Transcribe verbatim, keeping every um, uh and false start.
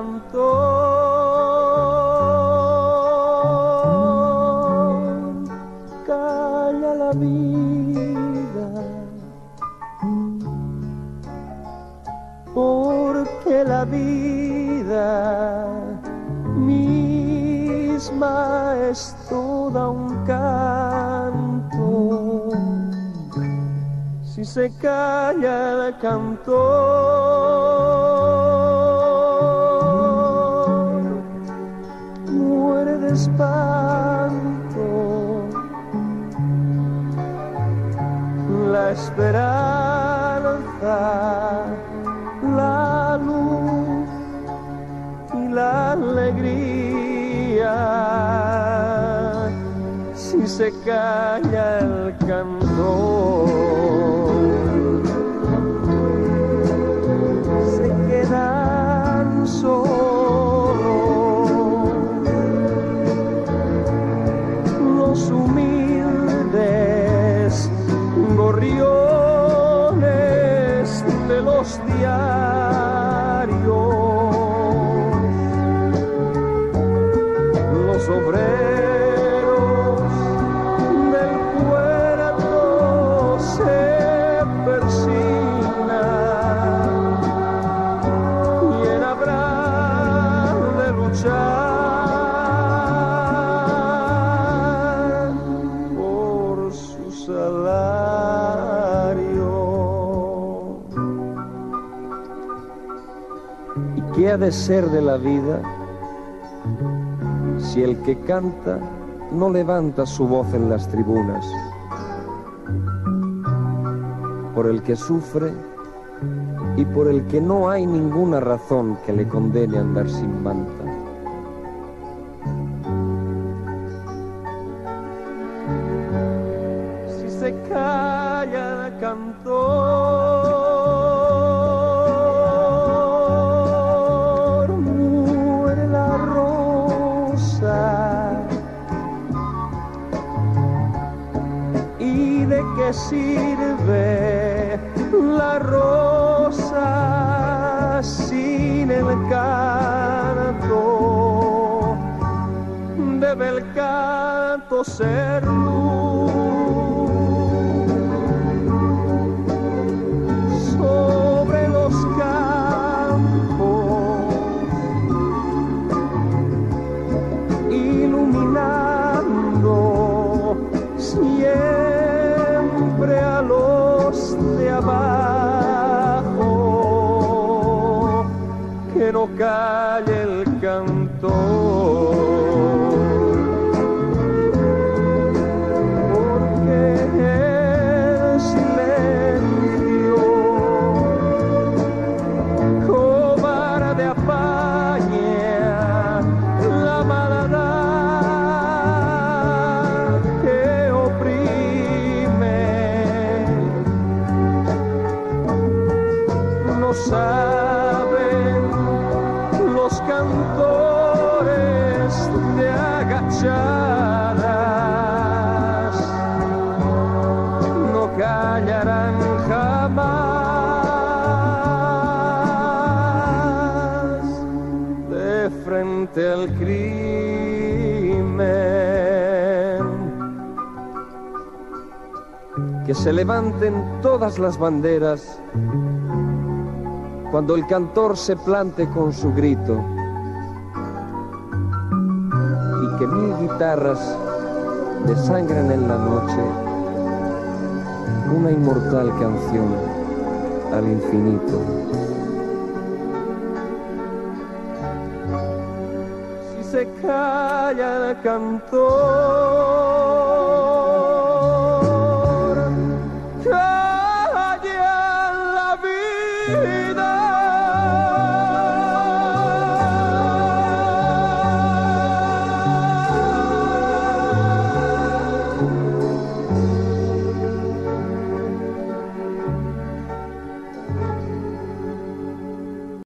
cantor. Calla la vida, porque la vida misma es toda un canto. Si se calla el cantor, muere de espanto la esperanza, la luz y la alegría. Si se calla el cantor, se quedan solos los humildes gorriones de los diarios, los obreros del puerto se persiguen. ¿Qué ha de ser de la vida si el que canta no levanta su voz en las tribunas? Por el que sufre y por el que no hay ninguna razón que le condene a andar sin manta. Si se calla el cantor, ¿de qué sirve la rosa sin el canto? Debe el canto ser luz sobre los campos, iluminando siempre a los de abajo. Que no calle el cantor, porque el silencio cobarde apaña la maldad que oprime. No saben los cantores de agachadas, no callarán jamás de frente al crimen. Que se levanten todas las banderas cuando el cantor se plante con su grito, y que mil guitarras desangren en la noche una inmortal canción al infinito. Si se calla el cantor,